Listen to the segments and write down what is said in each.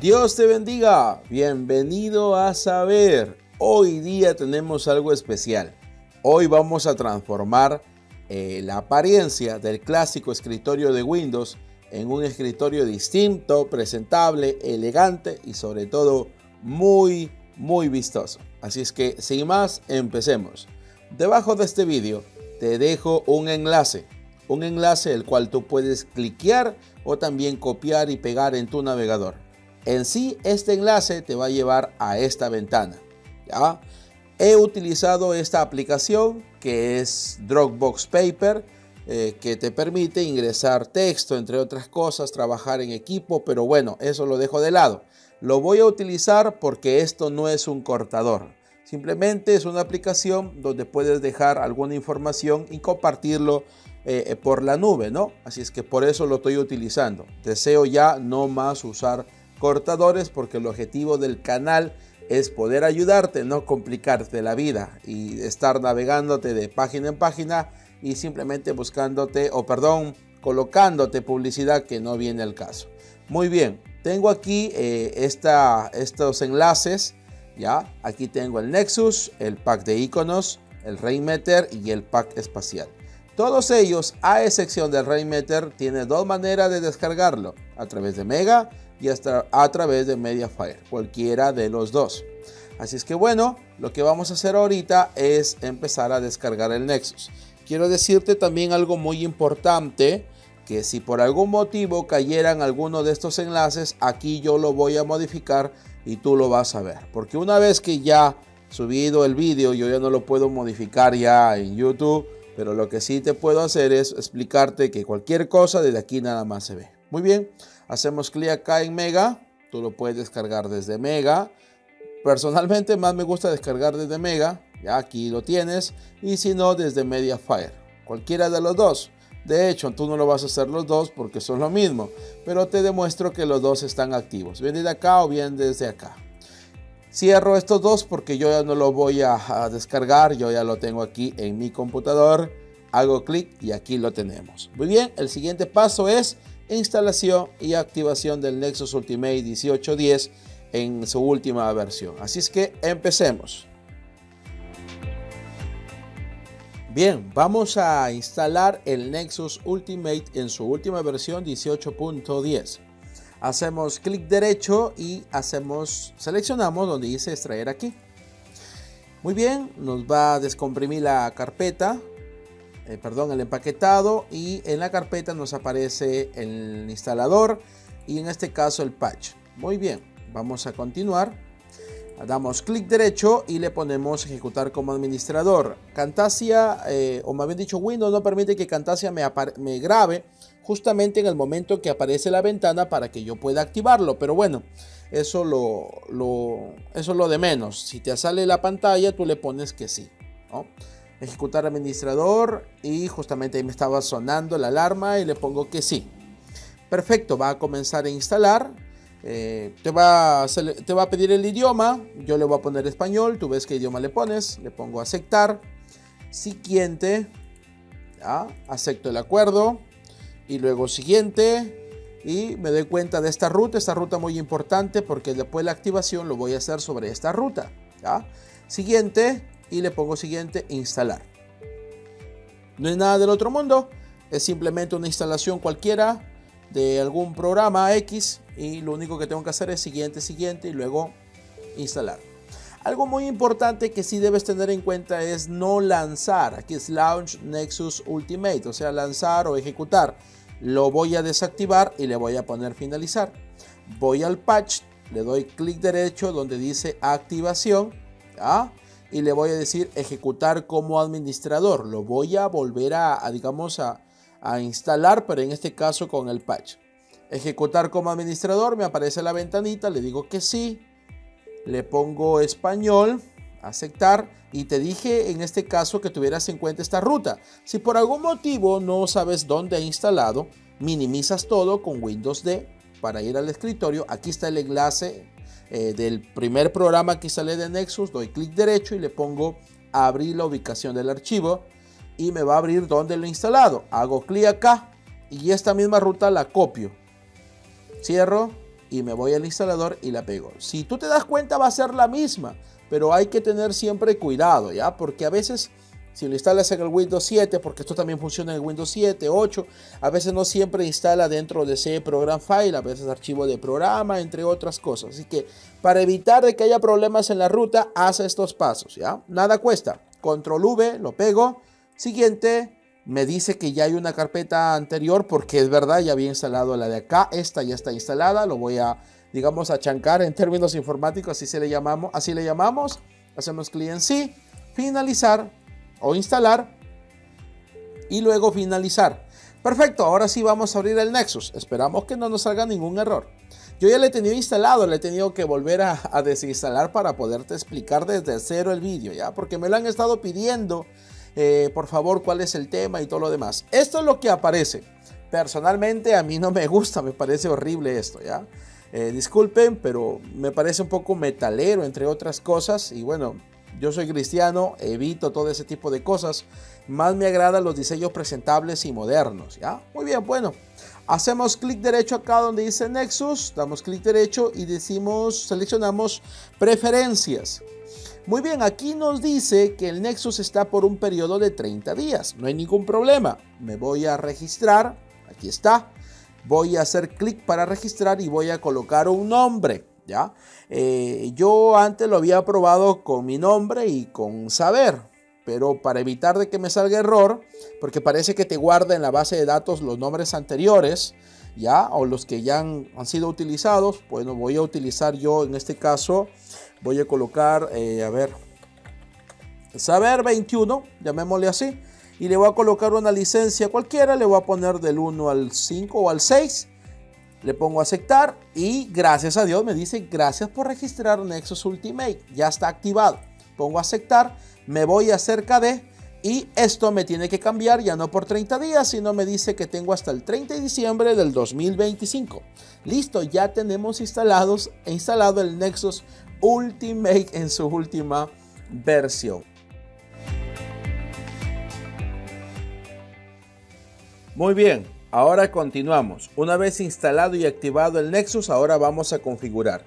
Dios te bendiga, bienvenido a Saber. Hoy día tenemos algo especial. Hoy vamos a transformar la apariencia del clásico escritorio de Windows en un escritorio distinto, presentable, elegante y sobre todo muy, muy vistoso. Así es que sin más, empecemos. Debajo de este vídeo te dejo un enlace el cual tú puedes cliquear o también copiar y pegar en tu navegador. En sí, este enlace te va a llevar a esta ventana. ¿Ya? He utilizado esta aplicación que es Dropbox Paper, que te permite ingresar texto, entre otras cosas, trabajar en equipo, pero bueno, eso lo dejo de lado. Lo voy a utilizar porque esto no es un cortador. Simplemente es una aplicación donde puedes dejar alguna información y compartirlo por la nube, ¿no? Así es que por eso lo estoy utilizando. Deseo ya no más usar cortadores porque el objetivo del canal es poder ayudarte, no complicarte la vida y estar navegándote de página en página y simplemente buscándote o colocándote publicidad que no viene al caso. Muy bien, tengo aquí estos enlaces, ya. Aquí tengo el Nexus, el pack de iconos, el Rainmeter y el pack espacial. Todos ellos, a excepción del Rainmeter, tienen dos maneras de descargarlo, a través de Mega y hasta a través de Media Player, cualquiera de los dos. Así es que bueno, lo que vamos a hacer ahorita es empezar a descargar el Nexus. Quiero decirte también algo muy importante, que si por algún motivo cayeran alguno de estos enlaces, aquí yo lo voy a modificar y tú lo vas a ver. Porque una vez que ya subido el vídeo, yo ya no lo puedo modificar ya en YouTube, pero lo que sí te puedo hacer es explicarte que cualquier cosa desde aquí nada más se ve. Muy bien, hacemos clic acá en Mega, tú lo puedes descargar desde Mega. Personalmente más me gusta descargar desde Mega, ya aquí lo tienes, y si no desde Media Player, cualquiera de los dos. De hecho, tú no lo vas a hacer los dos porque son lo mismo, pero te demuestro que los dos están activos, bien desde acá o bien desde acá. Cierro estos dos porque yo ya no lo voy a descargar, yo ya lo tengo aquí en mi computador. Hago clic y aquí lo tenemos. Muy bien, el siguiente paso es instalación y activación del Nexus Ultimate 18.10 en su última versión. Así es que empecemos. Bien, vamos a instalar el Nexus Ultimate en su última versión 18.10. Hacemos clic derecho y seleccionamos donde dice extraer aquí. Muy bien, nos va a descomprimir la carpeta. El empaquetado, y en la carpeta nos aparece el instalador y en este caso el patch. Muy bien, vamos a continuar. Damos clic derecho y le ponemos ejecutar como administrador. Camtasia, o más bien dicho Windows, no permite que Camtasia me grabe justamente en el momento que aparece la ventana para que yo pueda activarlo, pero bueno, eso es lo de menos. Si te sale la pantalla, tú le pones que sí, ¿no? Ejecutar administrador, y justamente ahí me estaba sonando la alarma y le pongo que sí. Perfecto, va a comenzar a instalar. Te va a pedir el idioma, yo le voy a poner español, tú ves qué idioma le pones, le pongo aceptar, siguiente, ¿ya? Acepto el acuerdo y luego siguiente. Y me doy cuenta de esta ruta muy importante porque después de la activación lo voy a hacer sobre esta ruta, ¿ya? Siguiente. Y le pongo siguiente, instalar. No es nada del otro mundo, es simplemente una instalación cualquiera de algún programa X, y lo único que tengo que hacer es siguiente, siguiente y luego instalar. Algo muy importante que sí debes tener en cuenta es no lanzar. Aquí es Launch Nexus Ultimate, o sea, lanzar o ejecutar. Lo voy a desactivar y le voy a poner finalizar. Voy al patch, le doy clic derecho donde dice activación, ¿ya? Y le voy a decir ejecutar como administrador. Lo voy a volver a instalar, pero en este caso con el patch. Ejecutar como administrador, me aparece la ventanita, le digo que sí, le pongo español, aceptar, y te dije en este caso que tuvieras en cuenta esta ruta. Si por algún motivo no sabes dónde ha instalado, minimizas todo con Windows D para ir al escritorio. Aquí está el enlace del primer programa que sale de Nexus, doy clic derecho y le pongo abrir la ubicación del archivo y me va a abrir donde lo he instalado. Hago clic acá y esta misma ruta la copio, cierro y me voy al instalador y la pego. Si tú te das cuenta va a ser la misma, pero hay que tener siempre cuidado, ¿ya? Porque a veces si lo instalas en el Windows 7, porque esto también funciona en Windows 7, 8, a veces no siempre instala dentro de ese program file, a veces archivo de programa, entre otras cosas. Así que para evitar de que haya problemas en la ruta, haz estos pasos, ¿ya? Nada cuesta. Control V, lo pego. Siguiente, me dice que ya hay una carpeta anterior, porque es verdad, ya había instalado la de acá. Esta ya está instalada, lo voy a, digamos, achancar en términos informáticos, así le llamamos. Hacemos clic en sí, finalizar o instalar y luego finalizar. Perfecto, ahora sí vamos a abrir el Nexus. Esperamos que no nos salga ningún error. Yo ya le he tenido instalado, le he tenido que volver a desinstalar para poderte explicar desde cero el vídeo, ya, porque me lo han estado pidiendo, por favor, cuál es el tema y todo lo demás. Esto es lo que aparece. Personalmente a mí no me gusta, me parece horrible esto, ya. Disculpen, pero me parece un poco metalero, entre otras cosas, y bueno, yo soy cristiano, evito todo ese tipo de cosas. Más me agradan los diseños presentables y modernos, ¿ya? Muy bien, bueno. Hacemos clic derecho acá donde dice Nexus. Damos clic derecho y decimos, seleccionamos preferencias. Muy bien, aquí nos dice que el Nexus está por un periodo de 30 días. No hay ningún problema. Me voy a registrar. Aquí está. Voy a hacer clic para registrar y voy a colocar un nombre. ¿Ya? Yo antes lo había probado con mi nombre y con saber, pero para evitar de que me salga error, porque parece que te guarda en la base de datos los nombres anteriores, ¿ya? O los que ya han sido utilizados. Bueno, voy a utilizar yo en este caso, voy a colocar, a ver, saber 21, llamémosle así, y le voy a colocar una licencia cualquiera, le voy a poner del 1 al 5 o al 6. Le pongo aceptar y gracias a Dios me dice gracias por registrar Nexus Ultimate. Ya está activado. Pongo aceptar, me voy acerca de y esto me tiene que cambiar ya no por 30 días, sino me dice que tengo hasta el 30 de diciembre del 2025. Listo, ya tenemos instalado el Nexus Ultimate en su última versión. Muy bien. Ahora continuamos. Una vez instalado y activado el Nexus, ahora vamos a configurar.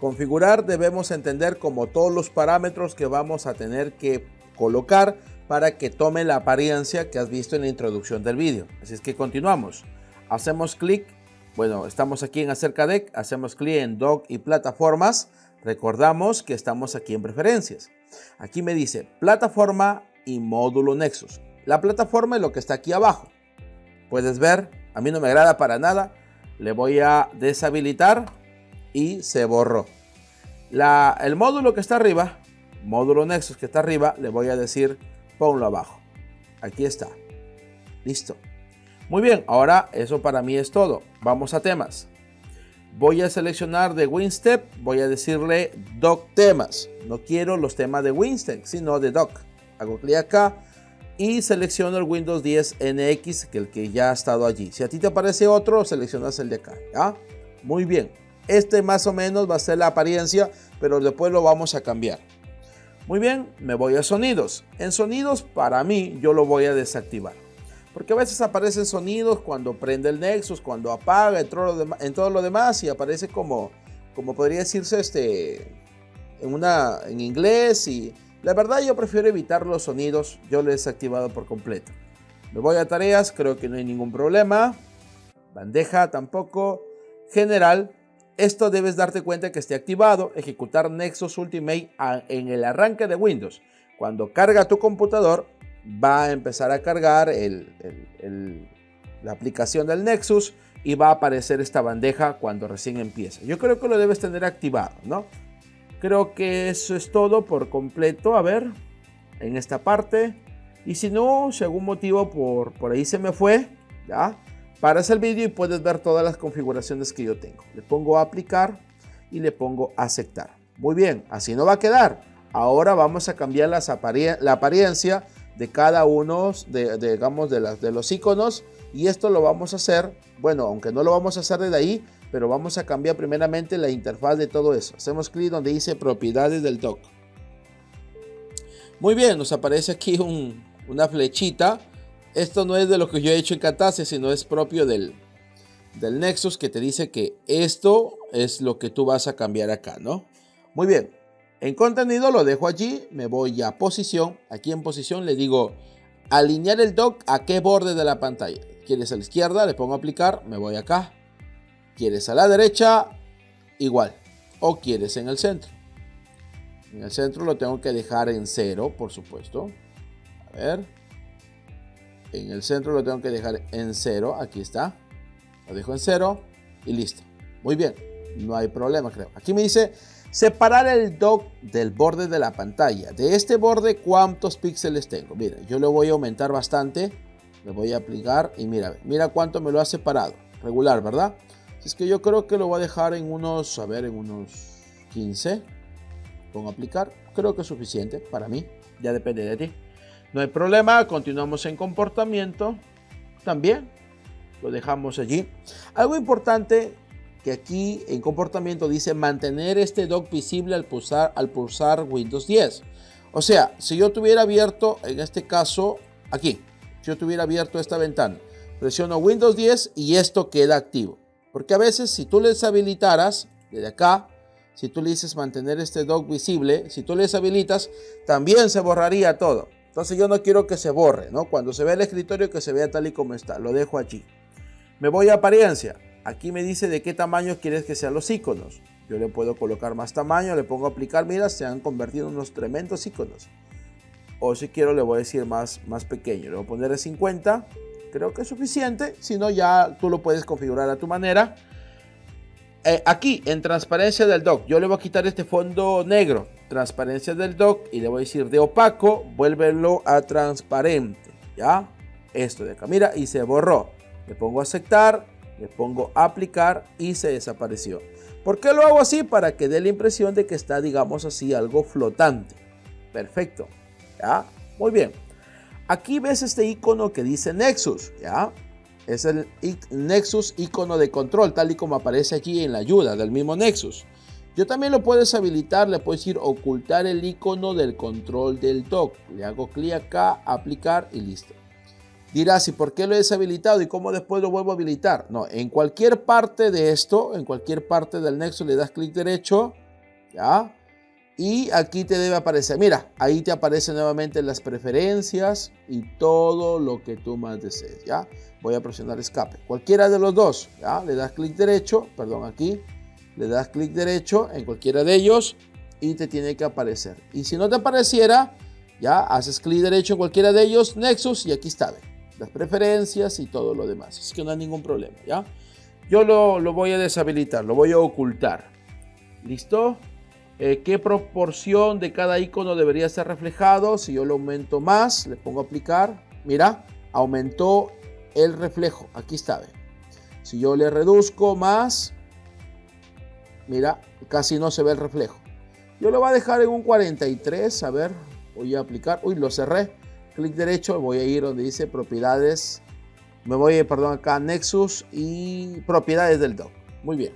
Configurar debemos entender como todos los parámetros que vamos a tener que colocar para que tome la apariencia que has visto en la introducción del vídeo. Así es que continuamos. Hacemos clic, bueno, estamos aquí en acerca de, hacemos clic en Dock y plataformas. Recordamos que estamos aquí en preferencias. Aquí me dice plataforma y módulo Nexus. La plataforma es lo que está aquí abajo. Puedes ver, a mí no me agrada para nada, le voy a deshabilitar y se borró. El módulo que está arriba, módulo Nexus que está arriba, le voy a decir ponlo abajo. Aquí está, listo. Muy bien, ahora eso para mí es todo. Vamos a temas. Voy a seleccionar de Winstep, voy a decirle Doc temas. No quiero los temas de Winstep, sino de Doc. Hago clic acá y selecciono el Windows 10 NX, que el que ya ha estado allí. Si a ti te aparece otro, seleccionas el de acá, ¿ya? Muy bien. Este más o menos va a ser la apariencia, pero después lo vamos a cambiar. Muy bien, me voy a sonidos. En sonidos, para mí, yo lo voy a desactivar. Porque a veces aparecen sonidos cuando prende el Nexus, cuando apaga, en todo lo demás, y aparece como podría decirse, en inglés y... La verdad yo prefiero evitar los sonidos, yo lo he desactivado por completo. Me voy a tareas, creo que no hay ningún problema. Bandeja tampoco. General, esto debes darte cuenta que esté activado. Ejecutar Nexus Ultimate en el arranque de Windows. Cuando carga tu computador, va a empezar a cargar la aplicación del Nexus y va a aparecer esta bandeja cuando recién empieza. Yo creo que lo debes tener activado, ¿no? Creo que eso es todo por completo, a ver, en esta parte. Y si no, si algún motivo por ahí se me fue, ¿ya? Paras el vídeo y puedes ver todas las configuraciones que yo tengo. Le pongo aplicar y le pongo aceptar. Muy bien, así no va a quedar. Ahora vamos a cambiar la apariencia de cada uno de los iconos. Y esto lo vamos a hacer, bueno, aunque no lo vamos a hacer desde ahí, pero vamos a cambiar primeramente la interfaz de todo eso. Hacemos clic donde dice propiedades del dock. Muy bien, nos aparece aquí una flechita. Esto no es de lo que yo he hecho en Camtasia, sino es propio del, del Nexus que te dice que esto es lo que tú vas a cambiar acá, ¿no? Muy bien, en contenido lo dejo allí, me voy a posición, aquí en posición le digo alinear el dock a qué borde de la pantalla. ¿Quieres a la izquierda? Le pongo aplicar, me voy acá. ¿Quieres a la derecha? Igual. ¿O quieres en el centro? En el centro lo tengo que dejar en 0, por supuesto. A ver. En el centro lo tengo que dejar en 0. Aquí está. Lo dejo en 0 y listo. Muy bien. No hay problema, creo. Aquí me dice separar el dock del borde de la pantalla. De este borde, ¿cuántos píxeles tengo? Mira, yo lo voy a aumentar bastante. Le voy a aplicar y mira, mira cuánto me lo ha separado. Regular, ¿verdad? Así es que yo creo que lo voy a dejar en unos, a ver, en unos 15. Con aplicar, creo que es suficiente para mí, ya depende de ti. No hay problema, continuamos en comportamiento, también lo dejamos allí. Algo importante que aquí en comportamiento dice mantener este dock visible al pulsar Windows 10. O sea, si yo tuviera abierto, en este caso, aquí, si yo tuviera abierto esta ventana, presiono Windows 10 y esto queda activo. Porque a veces si tú les habilitaras, desde acá, si tú le dices mantener este dock visible, si tú le deshabilitas, también se borraría todo. Entonces yo no quiero que se borre, ¿no? Cuando se ve el escritorio que se vea tal y como está. Lo dejo allí. Me voy a apariencia. Aquí me dice de qué tamaño quieres que sean los iconos. Yo le puedo colocar más tamaño, le pongo aplicar. Mira, se han convertido en unos tremendos iconos. O si quiero le voy a decir más pequeño. Le voy a poner de 50. Creo que es suficiente. Si no, ya tú lo puedes configurar a tu manera. Aquí en transparencia del dock, yo le voy a quitar este fondo negro, transparencia del dock, y le voy a decir de opaco, vuélvelo a transparente, ya, esto de acá, mira, y se borró, le pongo aceptar, le pongo aplicar y se desapareció. ¿Por qué lo hago así? Para que dé la impresión de que está, digamos así, algo flotante. Perfecto, ya, muy bien. Aquí ves este icono que dice Nexus, ya. Es el Nexus icono de control, tal y como aparece aquí en la ayuda del mismo Nexus. Yo también lo puedo deshabilitar, le puedo decir ocultar el icono del control del dock. Le hago clic acá, aplicar y listo. Dirás, ¿y por qué lo he deshabilitado y cómo después lo vuelvo a habilitar? No, en cualquier parte de esto, en cualquier parte del Nexus le das clic derecho, ¿ya? Y aquí te debe aparecer, mira, ahí te aparecen nuevamente las preferencias y todo lo que tú más desees, ¿ya? Voy a presionar escape, cualquiera de los dos, ¿ya? Le das clic derecho, perdón, aquí, le das clic derecho en cualquiera de ellos y te tiene que aparecer. Y si no te apareciera, ya, haces clic derecho en cualquiera de ellos, Nexus, y aquí está, ¿ve? Las preferencias y todo lo demás, así que no hay ningún problema, ¿ya? Yo lo voy a deshabilitar, lo voy a ocultar, ¿listo? ¿Qué proporción de cada icono debería ser reflejado? Si yo lo aumento más, le pongo aplicar, mira, aumentó el reflejo, aquí está, ¿ve? Si yo le reduzco más, mira, casi no se ve el reflejo. Yo lo voy a dejar en un 43, a ver, voy a aplicar, uy, lo cerré, clic derecho, voy a ir donde dice propiedades, me voy, perdón, acá Nexus y propiedades del dock, muy bien.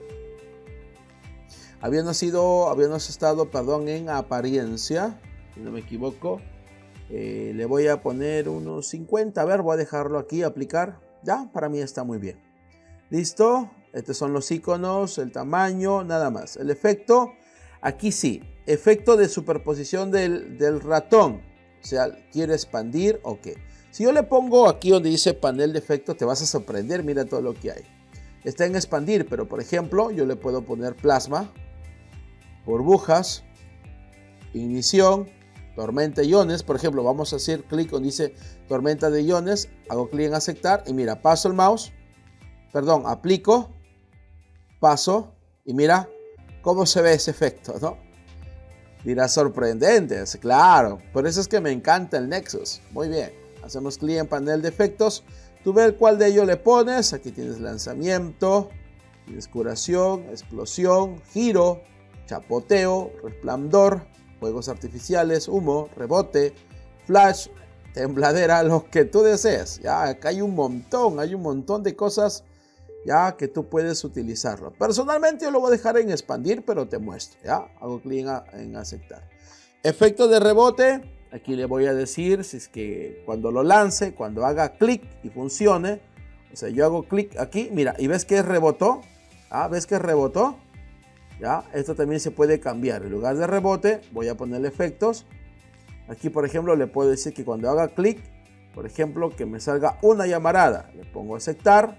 Habíamos estado, perdón, en apariencia, si no me equivoco, le voy a poner unos 50, a ver, voy a dejarlo aquí, aplicar, ya, para mí está muy bien, listo, estos son los iconos, el tamaño, nada más, el efecto, aquí sí, efecto de superposición del ratón, o sea, quiero expandir, ok, si yo le pongo aquí donde dice panel de efectos, te vas a sorprender, mira todo lo que hay, está en expandir, pero por ejemplo, yo le puedo poner plasma, burbujas, ignición, tormenta de iones, por ejemplo, vamos a hacer clic donde dice tormenta de iones, hago clic en aceptar y mira, paso el mouse, perdón, aplico, paso y mira cómo se ve ese efecto, ¿no? Mira, sorprendente, claro, por eso es que me encanta el Nexus, muy bien, hacemos clic en panel de efectos, tú ves cuál de ellos le pones, aquí tienes lanzamiento, tienes curación, explosión, giro, chapoteo, resplandor, fuegos artificiales, humo, rebote, flash, tembladera, lo que tú desees. Ya, acá hay un montón de cosas ya que tú puedes utilizarlo. Personalmente yo lo voy a dejar en expandir, pero te muestro, ya. Hago clic en aceptar. Efecto de rebote, aquí le voy a decir si es que cuando lo lance, cuando haga clic y funcione, O sea, yo hago clic aquí, mira, y ves que rebotó. Ah, ves que rebotó. Ya, esto también se puede cambiar. En lugar de rebote, voy a ponerle efectos. Aquí, por ejemplo, le puedo decir que cuando haga clic, por ejemplo, que me salga una llamarada. Le pongo aceptar,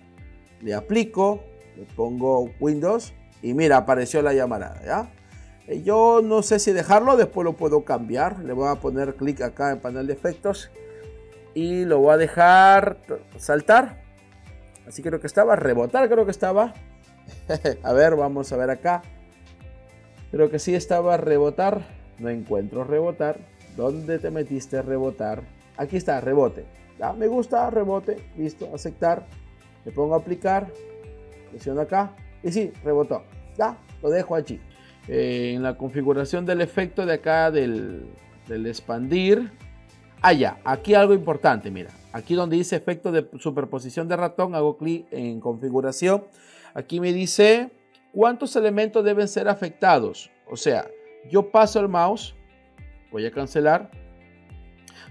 le aplico, le pongo Windows y mira, apareció la llamarada, ¿ya? Yo no sé si dejarlo, después lo puedo cambiar. Le voy a poner clic acá en panel de efectos y lo voy a dejar saltar. Así creo que estaba, rebotar creo que estaba. A ver, vamos a ver acá. Creo que sí estaba rebotar. No encuentro rebotar. ¿Dónde te metiste rebotar? Aquí está, rebote. Ah, me gusta, rebote. Listo, aceptar. Le pongo aplicar. Presiono acá. Y sí, rebotó. Ya, lo dejo allí. En la configuración del efecto de acá del expandir. Ah, ya. Aquí algo importante, mira. Aquí donde dice efecto de superposición de ratón, hago clic en configuración. Aquí me dice cuántos elementos deben ser afectados. O sea, yo paso el mouse. Voy a cancelar.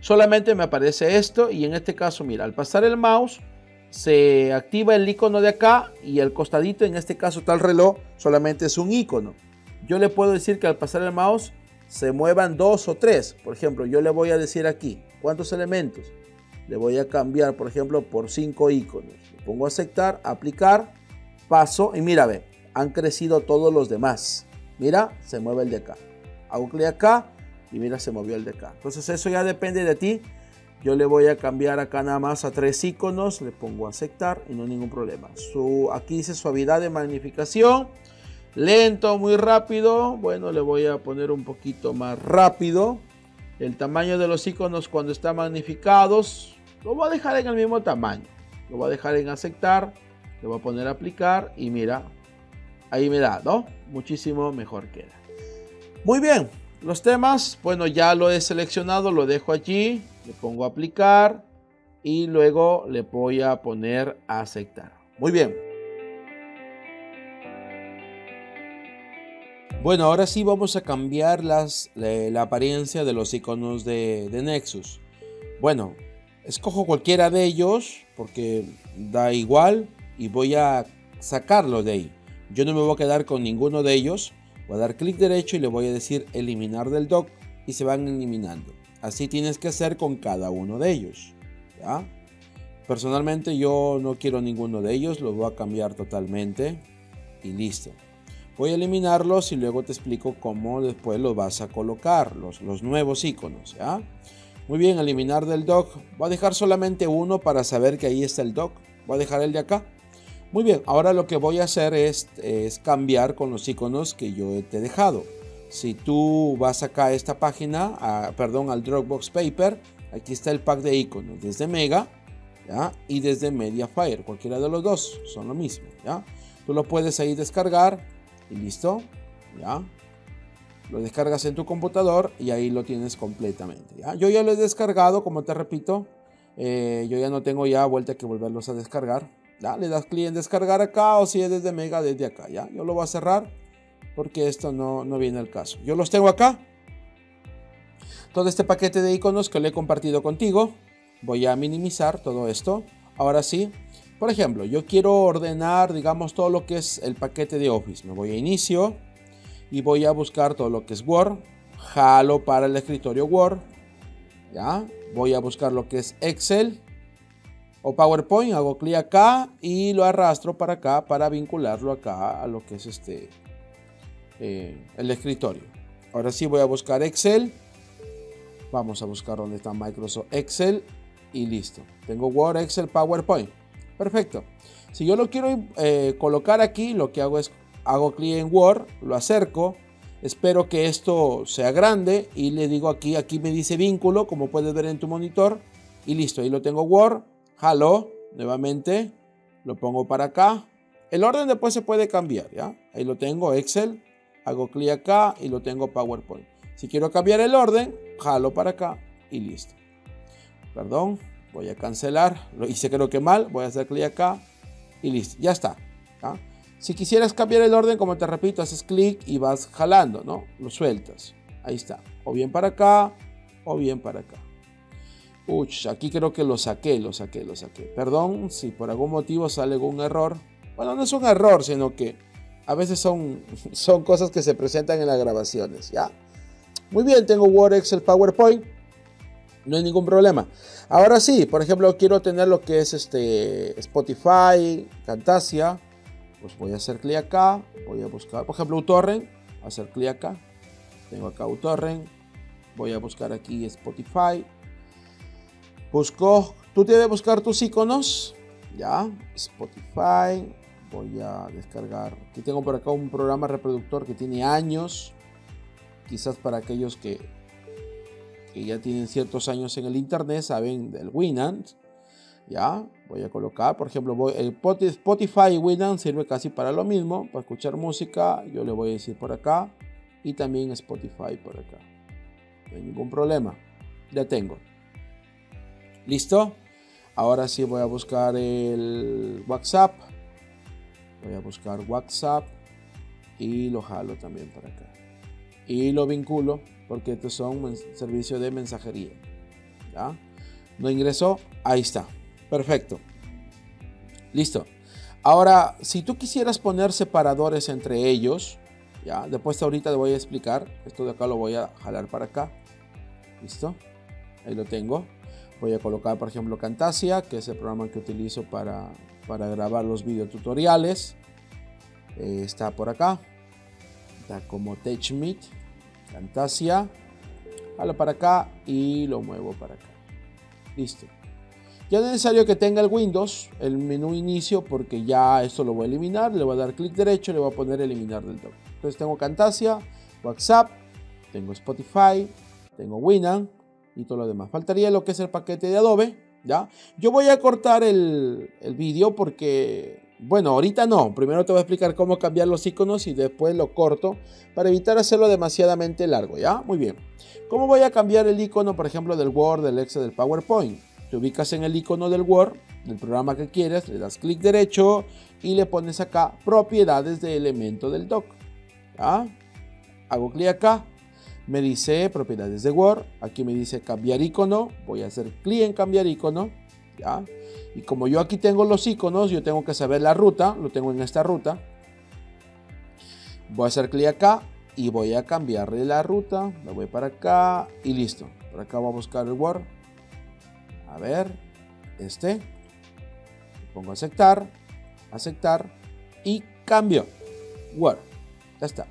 Solamente me aparece esto. Y en este caso, mira, al pasar el mouse, se activa el icono de acá y el costadito, en este caso está el reloj, solamente es un icono. Yo le puedo decir que al pasar el mouse se muevan 2 o 3. Por ejemplo, yo le voy a decir aquí cuántos elementos. Le voy a cambiar, por ejemplo, por 5 iconos. Le pongo aceptar, aplicar, paso y mira, ve, han crecido todos los demás. Mira, se mueve el de acá. Hago clic acá y mira, se movió el de acá. Entonces eso ya depende de ti. Yo le voy a cambiar acá nada más a 3 iconos, le pongo aceptar y no hay ningún problema. Aquí dice suavidad de magnificación, lento, muy rápido. Bueno, le voy a poner un poquito más rápido. El tamaño de los iconos cuando están magnificados, lo voy a dejar en el mismo tamaño. Lo voy a dejar en aceptar, le voy a poner aplicar y mira, ahí me da, ¿no? Muchísimo mejor queda. Muy bien, los temas, bueno, ya lo he seleccionado, lo dejo allí. Le pongo aplicar y luego le voy a poner aceptar. Muy bien. Bueno, ahora sí vamos a cambiar la apariencia de los iconos de Nexus. Bueno, escojo cualquiera de ellos porque da igual y voy a sacarlo de ahí. Yo no me voy a quedar con ninguno de ellos. Voy a dar clic derecho y le voy a decir eliminar del dock y se van eliminando. Así tienes que hacer con cada uno de ellos, ¿ya? Personalmente yo no quiero ninguno de ellos, los voy a cambiar totalmente y listo. Voy a eliminarlos y luego te explico cómo después los vas a colocar, los nuevos iconos, ¿ya? Muy bien, eliminar del dock. Voy a dejar solamente uno para saber que ahí está el dock. Voy a dejar el de acá. Muy bien, ahora lo que voy a hacer es cambiar con los iconos que yo te he dejado. Si tú vas acá a esta página, al Dropbox Paper, aquí está el pack de iconos desde Mega, ¿ya? Y desde Media Player, cualquiera de los dos, son lo mismo, ¿ya? Tú lo puedes ahí descargar y listo, ¿ya? Lo descargas en tu computador y ahí lo tienes completamente, ¿ya? Yo ya lo he descargado, como te repito, yo ya no tengo ya vuelta que volverlos a descargar, ¿ya? Le das clic en descargar acá o si es desde Mega, desde acá, ¿ya? Yo lo voy a cerrar porque esto no viene al caso. Yo los tengo acá. Todo este paquete de iconos que le he compartido contigo. Voy a minimizar todo esto. Ahora sí. Por ejemplo, yo quiero ordenar, digamos, todo lo que es el paquete de Office. Me voy a inicio. Y voy a buscar todo lo que es Word. Jalo para el escritorio Word. ¿Ya? Voy a buscar lo que es Excel. O PowerPoint. Hago clic acá. Y lo arrastro para acá. Para vincularlo acá a lo que es el escritorio. Ahora sí voy a buscar Excel. Vamos a buscar dónde está Microsoft Excel y listo. Tengo Word, Excel, PowerPoint. Perfecto. Si yo lo quiero colocar aquí, lo que hago es hago clic en Word, lo acerco, espero que esto sea grande y le digo aquí me dice vínculo, como puedes ver en tu monitor y listo. Ahí lo tengo Word. Jalo nuevamente, lo pongo para acá. El orden después se puede cambiar, ¿ya? Ahí lo tengo Excel. Hago clic acá y lo tengo PowerPoint. Si quiero cambiar el orden, jalo para acá y listo. Perdón, voy a cancelar. Lo hice creo que mal. Voy a hacer clic acá y listo. Ya está. ¿Ya? Si quisieras cambiar el orden, como te repito, haces clic y vas jalando, ¿no? Lo sueltas. Ahí está. O bien para acá o bien para acá. Uy, aquí creo que lo saqué. Perdón si por algún motivo sale algún error. Bueno, no es un error, sino que a veces son cosas que se presentan en las grabaciones, ¿ya? Muy bien, tengo Word, Excel, PowerPoint. No hay ningún problema. Ahora sí, por ejemplo, quiero tener lo que es Spotify, Camtasia. Pues voy a hacer clic acá. Voy a buscar, por ejemplo, UTorrent. Hacer clic acá. Tengo acá UTorrent. Voy a buscar aquí Spotify. Busco. Tú debes buscar tus iconos. Ya. Spotify. Voy a descargar. Aquí tengo por acá un programa reproductor que tiene años. Quizás para aquellos que ya tienen ciertos años en el internet, saben del Winamp. Ya, voy a colocar, por ejemplo, el Spotify y Winamp sirve casi para lo mismo, para escuchar música. Yo le voy a decir por acá y también Spotify por acá. No hay ningún problema, ya tengo. ¿Listo? Ahora sí voy a buscar el WhatsApp. Voy a buscar WhatsApp y lo jalo también por acá. Y lo vinculo porque estos son servicios de mensajería. ¿Ya? No ingresó. Ahí está. Perfecto. Listo. Ahora, si tú quisieras poner separadores entre ellos, ya, después ahorita te voy a explicar. Esto de acá lo voy a jalar para acá. Listo. Ahí lo tengo. Voy a colocar, por ejemplo, Camtasia, que es el programa que utilizo para grabar los videotutoriales. Está por acá. Está como TechMeet. Camtasia, jalo para acá y lo muevo para acá. Listo. Ya no es necesario que tenga el Windows, el menú inicio, porque ya esto lo voy a eliminar. Le voy a dar clic derecho y le voy a poner eliminar del todo. Entonces tengo Camtasia, WhatsApp, tengo Spotify, tengo Winamp y todo lo demás. Faltaría lo que es el paquete de Adobe, ¿ya? Yo voy a cortar el vídeo porque... Bueno, ahorita no. Primero te voy a explicar cómo cambiar los iconos y después lo corto para evitar hacerlo demasiadamente largo, ¿ya? Muy bien. ¿Cómo voy a cambiar el icono, por ejemplo, del Word, del Excel, del PowerPoint? Te ubicas en el icono del Word, del programa que quieres, le das clic derecho y le pones acá propiedades de elemento del doc, ¿ya? Hago clic acá. Me dice propiedades de Word. Aquí me dice cambiar icono. Voy a hacer clic en cambiar icono, ¿ya? Y como yo aquí tengo los iconos, yo tengo que saber la ruta, lo tengo en esta ruta. Voy a hacer clic acá y voy a cambiarle la ruta. Me voy para acá y listo. Por acá voy a buscar el Word. A ver, le pongo aceptar, aceptar y cambio. Word. Ya está.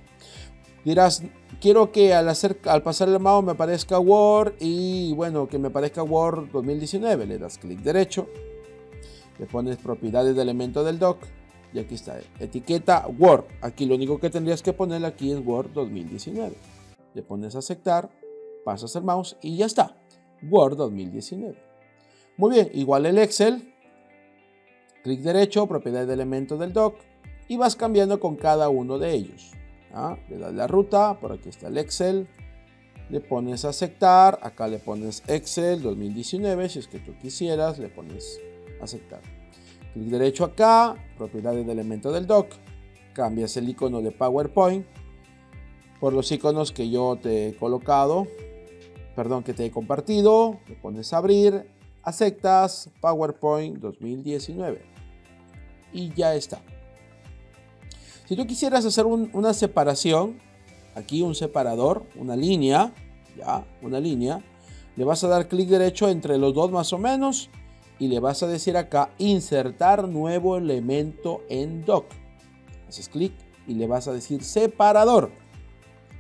Dirás, quiero que al pasar el mouse me aparezca Word y bueno, que me aparezca Word 2019. Le das clic derecho. Le pones propiedades de elemento del doc y aquí está, etiqueta Word. Aquí lo único que tendrías que poner aquí es Word 2019. Le pones aceptar, pasas el mouse y ya está, Word 2019. Muy bien, igual el Excel, clic derecho, propiedades de elemento del doc y vas cambiando con cada uno de ellos. ¿Ah? Le das la ruta, por aquí está el Excel, le pones aceptar, acá le pones Excel 2019, si es que tú quisieras, le pones aceptar. Clic derecho acá, propiedades de elemento del doc, cambias el icono de PowerPoint por los iconos que yo te he colocado, perdón, que te he compartido, le pones abrir, aceptas PowerPoint 2019 y ya está. Si tú quisieras hacer una separación, aquí un separador, una línea, ya, una línea, le vas a dar clic derecho entre los dos más o menos. Y le vas a decir acá, insertar nuevo elemento en doc. Haces clic y le vas a decir separador.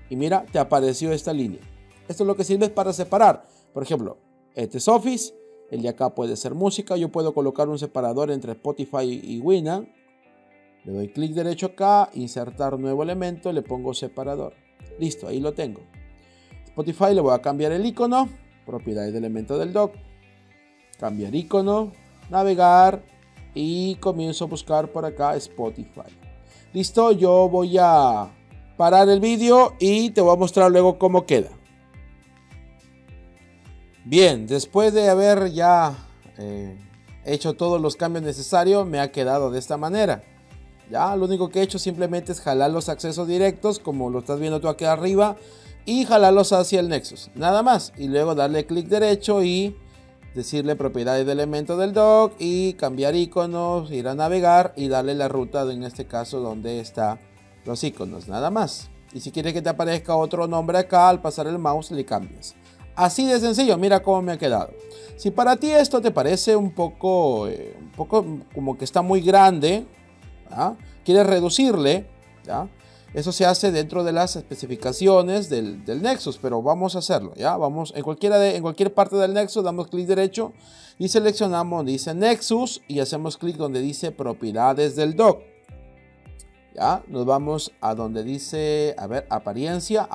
Y mira, te apareció esta línea. Esto es lo que sirve para separar. Por ejemplo, este es Office. El de acá puede ser música. Yo puedo colocar un separador entre Spotify y Winamp. Le doy clic derecho acá, insertar nuevo elemento. Le pongo separador. Listo, ahí lo tengo. Spotify le voy a cambiar el icono. Propiedades de elemento del doc. Cambiar icono, navegar y comienzo a buscar por acá Spotify. Listo, yo voy a parar el vídeo y te voy a mostrar luego cómo queda. Bien, después de haber ya hecho todos los cambios necesarios, me ha quedado de esta manera. Ya, lo único que he hecho simplemente es jalar los accesos directos, como lo estás viendo tú aquí arriba, y jalarlos hacia el Nexus. Nada más, y luego darle clic derecho y... decirle propiedades de elementos del dock y cambiar iconos, ir a navegar y darle la ruta de, en este caso, donde están los iconos, nada más. Y si quieres que te aparezca otro nombre acá, al pasar el mouse le cambias. Así de sencillo, mira cómo me ha quedado. Si para ti esto te parece un poco como que está muy grande, ¿ya? Quieres reducirle, ¿ya? Eso se hace dentro de las especificaciones del Nexus, pero vamos a hacerlo, ¿ya? Vamos en cualquier parte del Nexus, damos clic derecho y seleccionamos donde dice Nexus y hacemos clic donde dice propiedades del dock. ¿Ya? Nos vamos a donde dice, a ver, apariencia.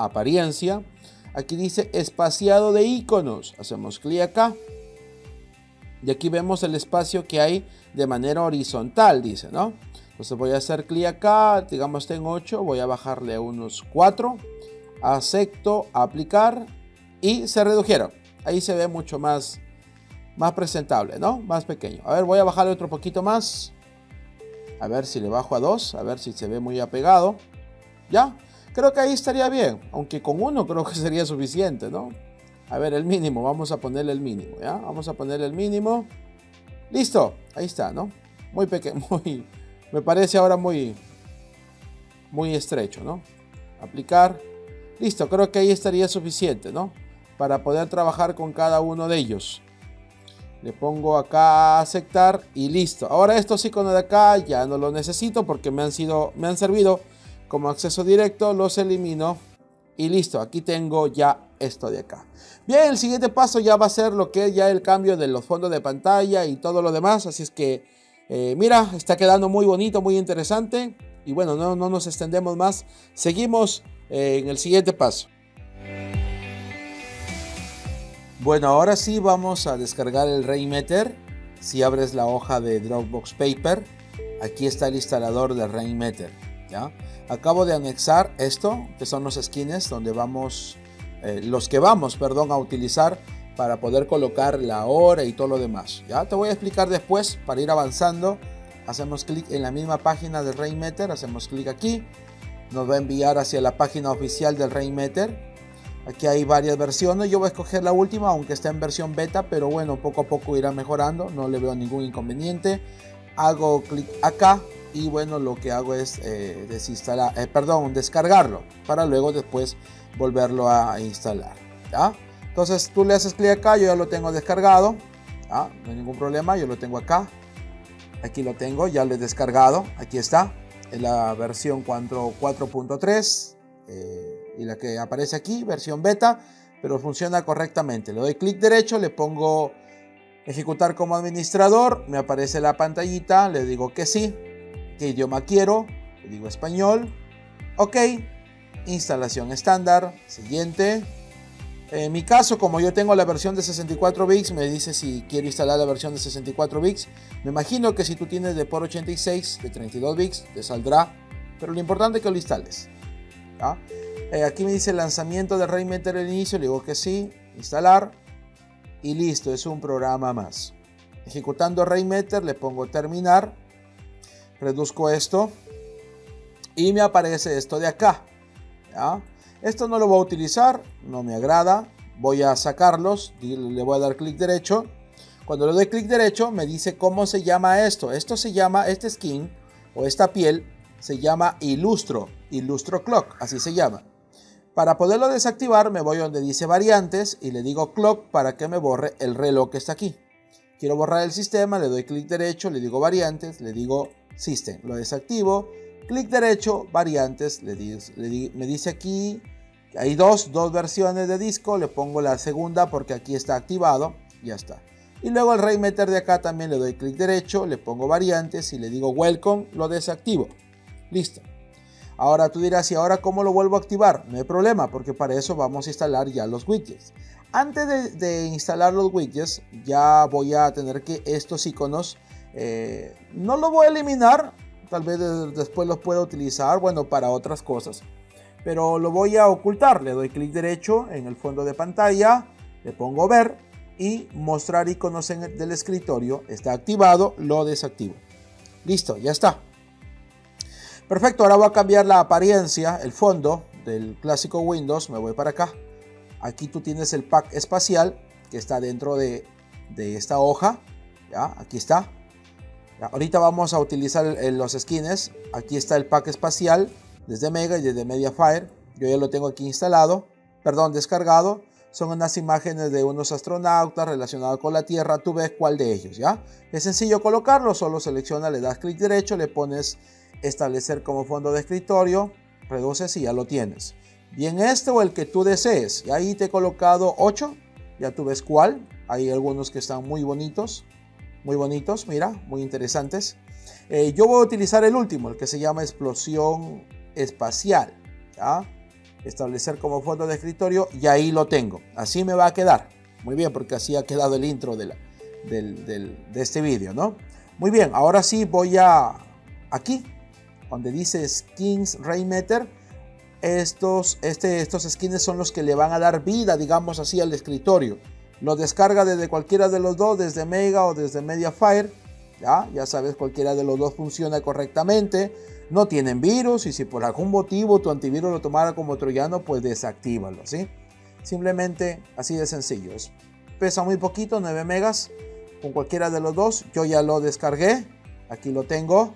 Aquí dice espaciado de iconos. Hacemos clic acá. Y aquí vemos el espacio que hay de manera horizontal, dice, ¿no? Entonces voy a hacer clic acá, digamos tengo 8, voy a bajarle unos 4, acepto, aplicar y se redujeron. Ahí se ve mucho más presentable, ¿no? Más pequeño. A ver, voy a bajarle otro poquito más. A ver si le bajo a 2, a ver si se ve muy apegado. Ya, creo que ahí estaría bien, aunque con 1 creo que sería suficiente, ¿no? A ver, el mínimo, vamos a ponerle el mínimo, ¿ya? Vamos a ponerle el mínimo. Listo, ahí está, ¿no? Muy pequeño, muy... Me parece ahora muy estrecho, ¿no? Aplicar. Listo, creo que ahí estaría suficiente, ¿no? Para poder trabajar con cada uno de ellos. Le pongo acá aceptar y listo. Ahora estos iconos de acá ya no los necesito porque me han servido como acceso directo. Los elimino y listo. Aquí tengo ya esto de acá. Bien, el siguiente paso ya va a ser lo que es ya el cambio de los fondos de pantalla y todo lo demás. Así es que... mira, está quedando muy bonito, muy interesante. Y bueno, no nos extendemos más. Seguimos en el siguiente paso. Bueno, ahora sí vamos a descargar el Rainmeter. Si abres la hoja de Dropbox Paper, aquí está el instalador de Rainmeter, ¿ya? Acabo de anexar esto, que son los skins donde vamos, los que vamos a utilizar para poder colocar la hora y todo lo demás. Ya te voy a explicar después para ir avanzando. Hacemos clic en la misma página del Rainmeter, hacemos clic aquí. Nos va a enviar hacia la página oficial del Rainmeter. Aquí hay varias versiones. Yo voy a escoger la última, aunque está en versión beta, pero bueno, poco a poco irá mejorando. No le veo ningún inconveniente. Hago clic acá y bueno, lo que hago es descargarlo para luego después volverlo a instalar, ¿ya? Entonces tú le haces clic acá, yo ya lo tengo descargado, ¿ya? No hay ningún problema, yo lo tengo acá, aquí lo tengo, ya lo he descargado, aquí está, en la versión 4.3 y la que aparece aquí, versión beta, pero funciona correctamente. Le doy clic derecho, le pongo ejecutar como administrador, me aparece la pantallita, le digo que sí, qué idioma quiero, le digo español, ok, instalación estándar, siguiente. En mi caso, como yo tengo la versión de 64 bits, me dice si quiero instalar la versión de 64 bits. Me imagino que si tú tienes de por 86, de 32 bits, te saldrá. Pero lo importante es que lo instales, ¿ya? Aquí me dice lanzamiento de Rainmeter al inicio, le digo que sí, instalar. Y listo, es un programa más. Ejecutando Rainmeter, le pongo terminar. Reduzco esto. Y me aparece esto de acá, ¿ya? Esto no lo voy a utilizar, no me agrada, voy a sacarlos, y le voy a dar clic derecho. Cuando le doy clic derecho me dice cómo se llama esto. Esto se llama, este skin o esta piel se llama Illustro, Illustro Clock, así se llama. Para poderlo desactivar me voy donde dice variantes y le digo Clock para que me borre el reloj que está aquí. Quiero borrar el sistema, le doy clic derecho, le digo variantes, le digo System, lo desactivo. Clic derecho, variantes, me dice aquí, hay dos versiones de disco, le pongo la segunda porque aquí está activado, ya está. Y luego el Rainmeter de acá también le doy clic derecho, le pongo variantes y le digo welcome, lo desactivo. Listo. Ahora tú dirás, ¿y ahora cómo lo vuelvo a activar? No hay problema porque para eso vamos a instalar ya los widgets. Antes de instalar los widgets ya voy a tener que estos iconos, no los voy a eliminar. Tal vez después los pueda utilizar, bueno, para otras cosas. Pero lo voy a ocultar. Le doy clic derecho en el fondo de pantalla. Le pongo ver. Y mostrar iconos del escritorio. Está activado. Lo desactivo. Listo, ya está. Perfecto, ahora voy a cambiar la apariencia. El fondo del clásico Windows. Me voy para acá. Aquí tú tienes el pack espacial que está dentro de de esta hoja. Ya, aquí está. Ya, ahorita vamos a utilizar los skins. Aquí está el pack espacial desde Mega y desde Mediafire. Yo ya lo tengo aquí instalado, perdón, descargado. Son unas imágenes de unos astronautas relacionados con la Tierra. Tú ves cuál de ellos, ¿ya? Es sencillo colocarlo, solo selecciona, le das clic derecho, le pones establecer como fondo de escritorio, reduces y ya lo tienes. Bien, este o el que tú desees. Y ahí te he colocado 8, ya tú ves cuál. Hay algunos que están muy bonitos, mira, muy interesantes. Yo voy a utilizar el último, el que se llama Explosión Espacial, ¿ya? Establecer como fondo de escritorio y ahí lo tengo. Así me va a quedar. Muy bien, porque así ha quedado el intro de este vídeo, ¿no? Muy bien, ahora sí voy a aquí, donde dice Skins Rainmeter. Estos skins son los que le van a dar vida, digamos así, al escritorio. Lo descarga desde cualquiera de los dos, desde Mega o desde Mediafire. Ya sabes, cualquiera de los dos funciona correctamente. No tienen virus y si por algún motivo tu antivirus lo tomara como troyano, pues desactívalo, ¿sí? Simplemente así de sencillo. Pesa muy poquito, 9 megas, con cualquiera de los dos. Yo ya lo descargué, aquí lo tengo.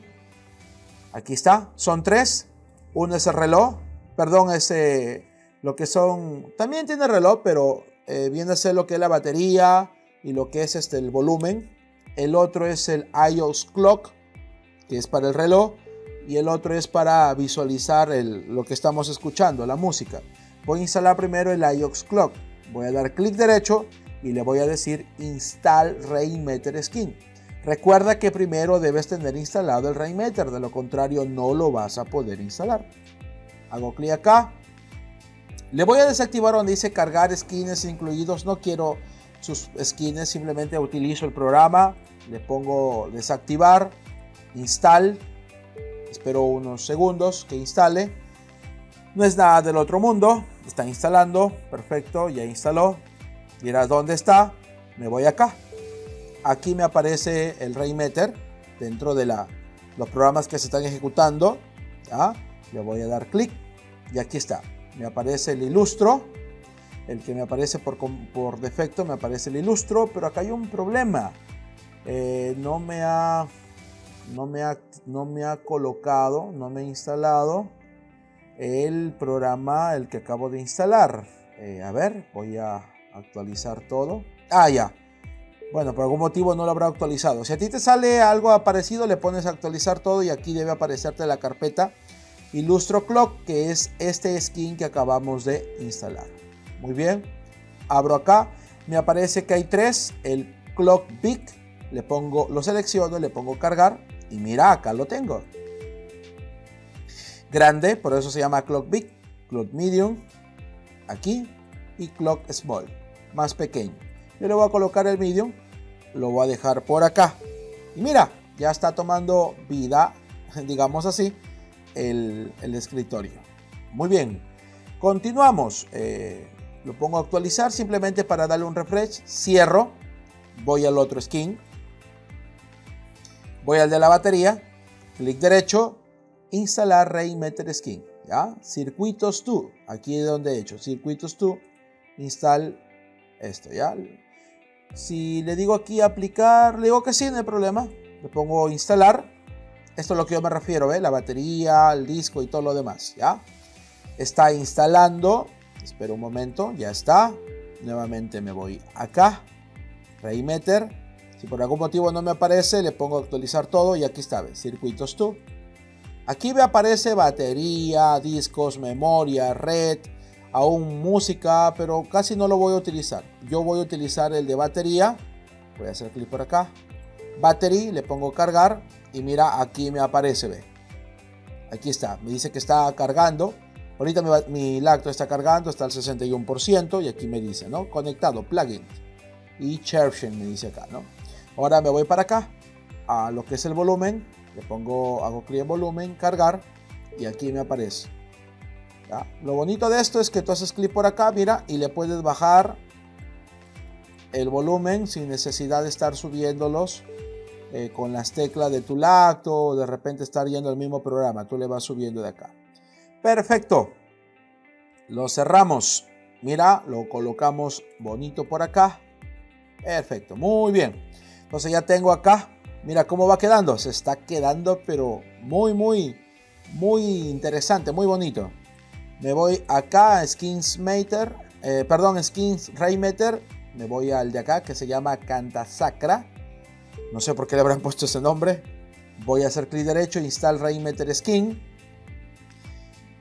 Aquí está, son 3. Uno es el reloj, perdón, lo que son... También tiene reloj, pero viene a ser lo que es la batería y lo que es el volumen. El otro es el iOS Clock, que es para el reloj. Y el otro es para visualizar lo que estamos escuchando, la música. Voy a instalar primero el iOS Clock. Voy a dar clic derecho y le voy a decir Install Rainmeter Skin. Recuerda que primero debes tener instalado el Rainmeter, de lo contrario no lo vas a poder instalar. Hago clic acá. Le voy a desactivar donde dice cargar skins incluidos. No quiero sus skins, simplemente utilizo el programa. Le pongo desactivar, install. Espero unos segundos que instale. No es nada del otro mundo. Está instalando. Perfecto, ya instaló. Dirás dónde está. Me voy acá. Aquí me aparece el Rainmeter dentro de los programas que se están ejecutando. ¿Ya? Le voy a dar clic y aquí está. Me aparece el Illustro. El que me aparece por defecto me aparece el Illustro. Pero acá hay un problema. No me ha colocado, no me ha instalado el programa, el que acabo de instalar. A ver, voy a actualizar todo. Ah, ya. Bueno, por algún motivo no lo habrá actualizado. Si a ti te sale algo parecido, le pones actualizar todo y aquí debe aparecerte la carpeta Illustro Clock, que es este skin que acabamos de instalar. Muy bien. Abro acá. Me aparece que hay 3. El Clock Big. Le pongo, lo selecciono, le pongo cargar y mira, acá lo tengo. Grande, por eso se llama Clock Big, Clock Medium, aquí, y Clock Small, más pequeño. Yo le voy a colocar el Medium, lo voy a dejar por acá. Y mira, ya está tomando vida, digamos así, el escritorio. Muy bien, continuamos. Lo pongo a actualizar simplemente para darle un refresh, cierro, voy al otro skin. Voy al de la batería, clic derecho, instalar Rainmeter Skin, ¿ya? Circuitos to, aquí es donde he hecho, circuitos to, install esto, ¿ya? Si le digo aquí aplicar, le digo que sí, no hay problema, le pongo instalar, esto es lo que yo me refiero, ¿eh? La batería, el disco y todo lo demás, ¿ya? Está instalando, espero un momento, ya está, nuevamente me voy acá, Rainmeter. Si por algún motivo no me aparece, le pongo actualizar todo y aquí está, ¿ves? Circuitos tú. Aquí me aparece batería, discos, memoria, red, aún música, pero casi no lo voy a utilizar. Yo voy a utilizar el de batería. Voy a hacer clic por acá. Battery, le pongo cargar y mira, aquí me aparece, ¿ves? Aquí está, me dice que está cargando. Ahorita mi laptop está cargando, está al 61% y aquí me dice, ¿no? Conectado, plugin y Cherchen, me dice acá, ¿no? Ahora me voy para acá, a lo que es el volumen, le pongo, hago clic en volumen, cargar, y aquí me aparece. ¿Ya? Lo bonito de esto es que tú haces clic por acá, mira, y le puedes bajar el volumen sin necesidad de estar subiéndolos con las teclas de tu laptop, o de repente estar yendo al mismo programa, tú le vas subiendo de acá. Perfecto, lo cerramos, mira, lo colocamos bonito por acá. Perfecto, muy bien. Entonces ya tengo acá, mira cómo va quedando. Se está quedando pero muy interesante, muy bonito. Me voy acá a Rainmeter. Me voy al de acá que se llama Canta Sacra. No sé por qué le habrán puesto ese nombre. Voy a hacer clic derecho, install Rainmeter Skin.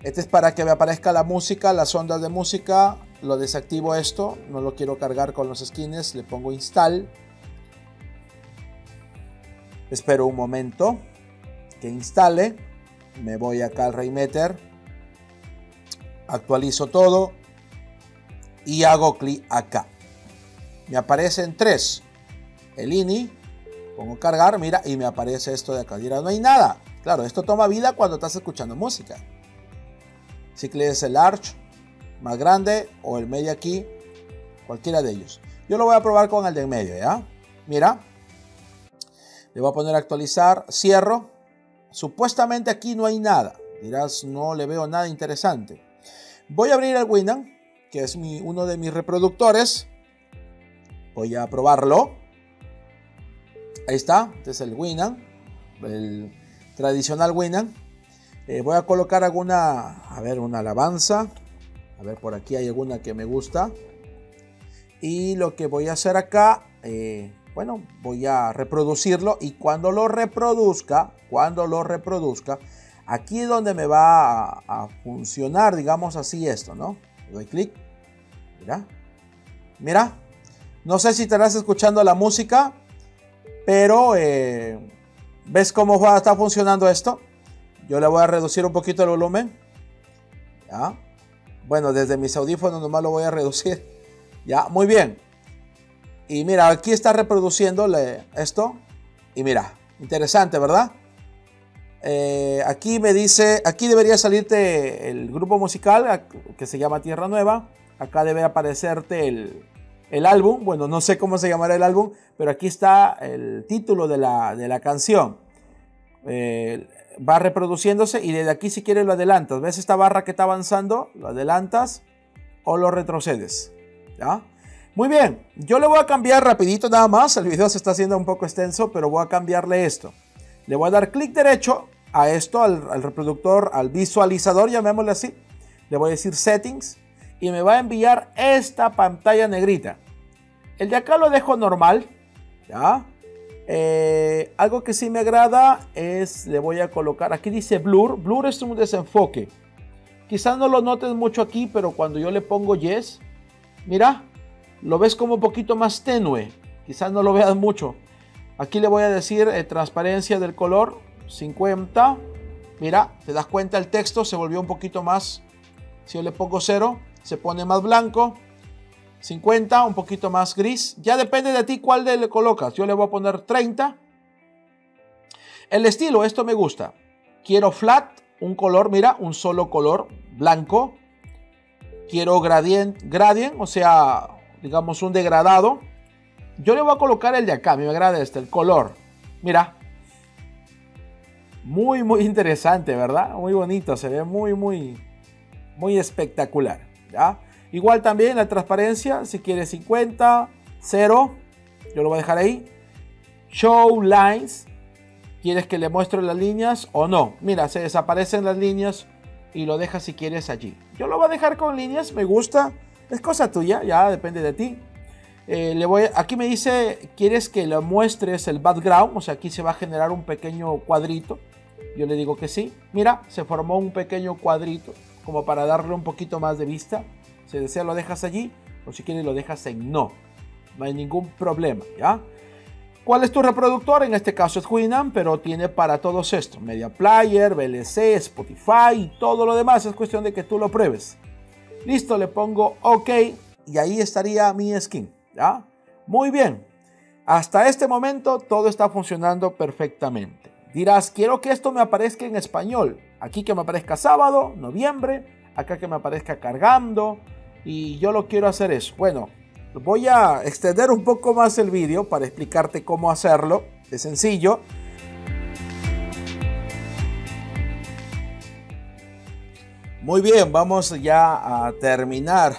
Este es para que me aparezca la música, las ondas de música. Lo desactivo esto, no lo quiero cargar con los skins, le pongo install. Espero un momento que instale. Me voy acá al Rainmeter. Actualizo todo y hago clic acá. Me aparecen tres. El INI, pongo cargar, mira, y me aparece esto de acá. Dirá, no hay nada. Claro, esto toma vida cuando estás escuchando música. Si cliques el large, más grande, o el medio aquí, cualquiera de ellos. Yo lo voy a probar con el de en medio, ¿ya? Mira. Le voy a poner actualizar, cierro. Supuestamente aquí no hay nada. Dirás, no le veo nada interesante. Voy a abrir el Winamp, que es uno de mis reproductores. Voy a probarlo. Ahí está, este es el Winamp, el tradicional Winamp. Voy a colocar alguna, a ver, una alabanza. A ver, por aquí hay alguna que me gusta. Y lo que voy a hacer acá... bueno, voy a reproducirlo y cuando lo reproduzca, aquí es donde me va a funcionar, digamos así, esto, ¿no? Le doy clic, mira, mira, no sé si estarás escuchando la música, pero ¿ves cómo está funcionando esto? Yo le voy a reducir un poquito el volumen, ¿ya? Bueno, desde mis audífonos nomás lo voy a reducir, ¿ya? Muy bien. Y mira, aquí está reproduciendo esto. Y mira, interesante, ¿verdad? Aquí me dice, aquí debería salirte el grupo musical que se llama Tierra Nueva. Acá debe aparecerte el álbum. Bueno, no sé cómo se llamará el álbum, pero aquí está el título de la canción. Va reproduciéndose y desde aquí si quieres lo adelantas. ¿Ves esta barra que está avanzando? Lo adelantas o lo retrocedes, ¿ya? Muy bien, yo le voy a cambiar rapidito nada más, el video se está haciendo un poco extenso, pero voy a cambiarle esto. Le voy a dar clic derecho a esto, al reproductor, al visualizador, llamémosle así. Le voy a decir Settings y me va a enviar esta pantalla negrita. El de acá lo dejo normal, ¿ya? Algo que sí me agrada es, le voy a colocar, aquí dice Blur. Blur es un desenfoque. Quizás no lo notes mucho aquí, pero cuando yo le pongo Yes, mira. Lo ves como un poquito más tenue, quizás no lo veas mucho. Aquí le voy a decir transparencia del color, 50. Mira, te das cuenta el texto se volvió un poquito más. Si yo le pongo 0, se pone más blanco. 50, un poquito más gris. Ya depende de ti cuál le colocas. Yo le voy a poner 30. El estilo, esto me gusta. Quiero flat, un color, mira, un solo color, blanco. Quiero gradient, o sea... digamos un degradado. Yo le voy a colocar el de acá, me agrada este, el color. Mira. Muy interesante, ¿verdad? Muy bonito, se ve muy espectacular, ¿ya? Igual también la transparencia, si quieres 50, 0, yo lo voy a dejar ahí. Show lines, ¿quieres que le muestre las líneas o no? Mira, se desaparecen las líneas y lo dejas si quieres allí. Yo lo voy a dejar con líneas, me gusta. Es cosa tuya, ya depende de ti. Aquí me dice, ¿quieres que le muestres el background? O sea, aquí se va a generar un pequeño cuadrito. Yo le digo que sí. Mira, se formó un pequeño cuadrito, como para darle un poquito más de vista. Si deseas lo dejas allí, o si quieres lo dejas en no. No hay ningún problema, ¿ya? ¿Cuál es tu reproductor? En este caso es Winamp, pero tiene para todos estos. Media Player, VLC, Spotify y todo lo demás. Es cuestión de que tú lo pruebes. Listo, le pongo OK y ahí estaría mi skin, ¿ya? Muy bien, hasta este momento todo está funcionando perfectamente. Dirás, quiero que esto me aparezca en español. Aquí que me aparezca sábado, noviembre, acá que me aparezca cargando y yo lo quiero hacer eso. Bueno, voy a extender un poco más el vídeo para explicarte cómo hacerlo, es sencillo. Muy bien, vamos ya a terminar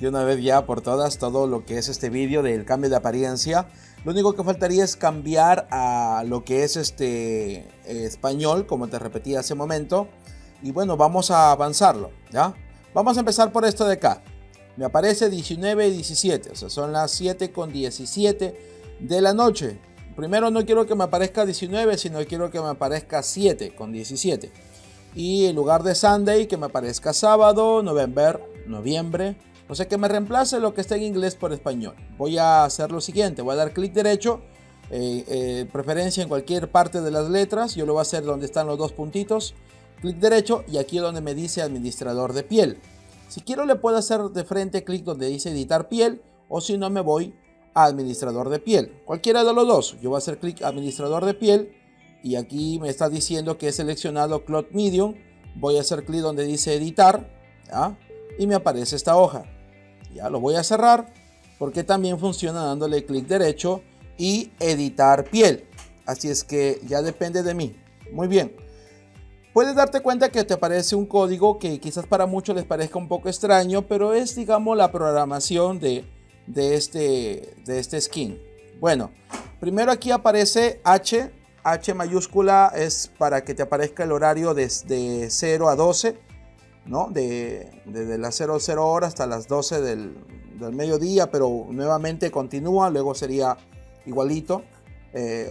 de una vez ya por todas todo lo que es este vídeo del cambio de apariencia. Lo único que faltaría es cambiar a lo que es español, como te repetí hace un momento. Y bueno, vamos a avanzarlo, ¿ya? Vamos a empezar por esto de acá. Me aparece 19 y 17, o sea, son las 7:17 de la noche. Primero no quiero que me aparezca 19, sino quiero que me aparezca 7:17. Y en lugar de Sunday, que me aparezca sábado, noviembre. O sea, que me reemplace lo que está en inglés por español. Voy a hacer lo siguiente, voy a dar clic derecho, preferencia en cualquier parte de las letras. Yo lo voy a hacer donde están los dos puntitos. Clic derecho y aquí es donde me dice administrador de piel. Si quiero le puedo hacer de frente clic donde dice editar piel, o si no me voy a administrador de piel. Cualquiera de los dos. Yo voy a hacer clic administrador de piel y aquí me está diciendo que he seleccionado Cloth Medium. Voy a hacer clic donde dice editar, ¿ya? Y me aparece esta hoja. Ya lo voy a cerrar porque también funciona dándole clic derecho y editar piel. Así es que ya depende de mí. Muy bien. Puedes darte cuenta que te aparece un código que quizás para muchos les parezca un poco extraño, pero es, digamos, la programación de este skin. Bueno, primero aquí aparece H. H mayúscula es para que te aparezca el horario desde 0 a 12, ¿no? Desde las 00 horas hasta las 12 del mediodía, pero nuevamente continúa, luego sería igualito.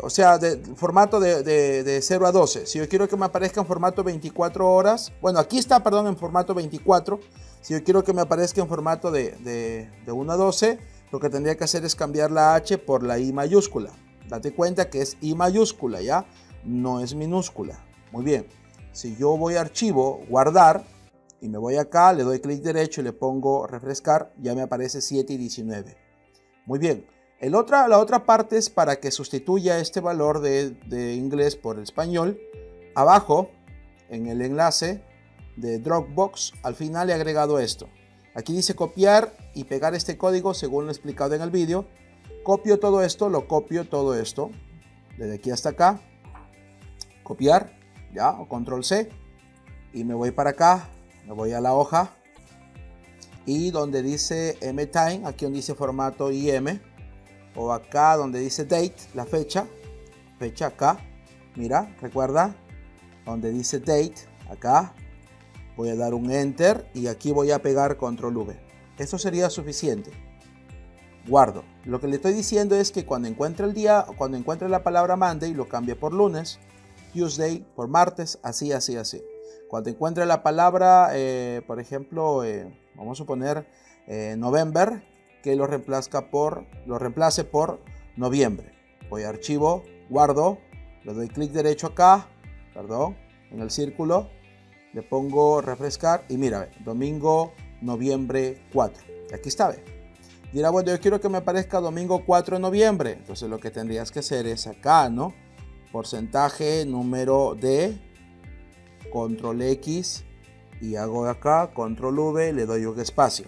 O sea, de formato de 0 a 12. Si yo quiero que me aparezca en formato 24 horas, bueno, aquí está, perdón, en formato 24. Si yo quiero que me aparezca en formato de 1 a 12, lo que tendría que hacer es cambiar la H por la I mayúscula. Date cuenta que es I mayúscula, ¿ya? No es minúscula. Muy bien. Si yo voy a archivo, guardar, y me voy acá, le doy clic derecho y le pongo refrescar, ya me aparece 7:19. Muy bien. La otra parte es para que sustituya este valor de inglés por el español. Abajo, en el enlace de Dropbox, al final he agregado esto. Aquí dice copiar y pegar este código según lo explicado en el vídeo. Copio todo esto, lo copio todo esto. Desde aquí hasta acá. Copiar, ya, o control C. Y me voy para acá, me voy a la hoja. Y donde dice MTime, aquí donde dice formato IM. O acá donde dice date, la fecha acá, mira, recuerda, donde dice date, acá, voy a dar un enter y aquí voy a pegar control V. Esto sería suficiente. Guardo. Lo que le estoy diciendo es que cuando encuentre el día, cuando encuentre la palabra Monday, lo cambie por lunes, Tuesday por martes, así, así, así. Cuando encuentre la palabra, por ejemplo, vamos a poner November, que lo reemplace por noviembre. Voy a archivo, guardo, le doy clic derecho acá, perdón, en el círculo, le pongo refrescar y mira, domingo, noviembre 4. Aquí está, ve. Dirá, bueno, yo quiero que me aparezca domingo 4 de noviembre. Entonces lo que tendrías que hacer es acá, ¿no? Porcentaje, número de control X y hago acá, control V, le doy un espacio.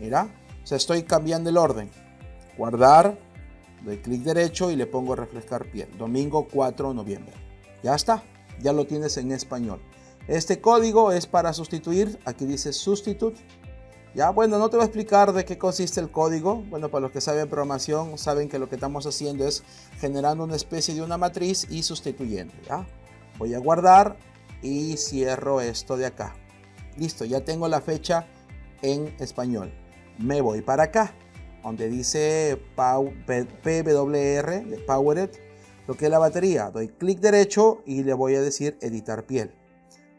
Mira. O sea, estoy cambiando el orden. Guardar, doy clic derecho y le pongo refrescar piel. Domingo 4 de noviembre. Ya está, ya lo tienes en español. Este código es para sustituir. Aquí dice substitute. Ya, bueno, no te voy a explicar de qué consiste el código. Bueno, para los que saben programación, saben que lo que estamos haciendo es generando una especie de una matriz y sustituyendo. ¿Ya? Voy a guardar y cierro esto de acá. Listo, ya tengo la fecha en español. Me voy para acá, donde dice PWR, de Powered, lo que es la batería. Doy clic derecho y le voy a decir editar piel.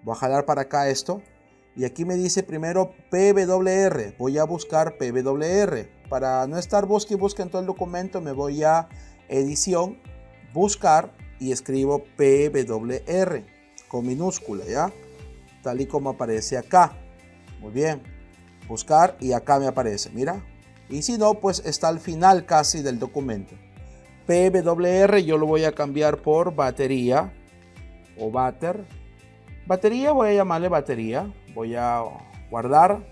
Voy a jalar para acá esto. Y aquí me dice primero PWR. Voy a buscar PWR. Para no estar busque en todo el documento, me voy a edición, buscar y escribo PWR con minúscula, ¿ya? Tal y como aparece acá. Muy bien. Buscar y acá me aparece, mira. Y si no, pues está al final casi del documento. PWR yo lo voy a cambiar por batería o batter. Batería, voy a llamarle batería. Voy a guardar,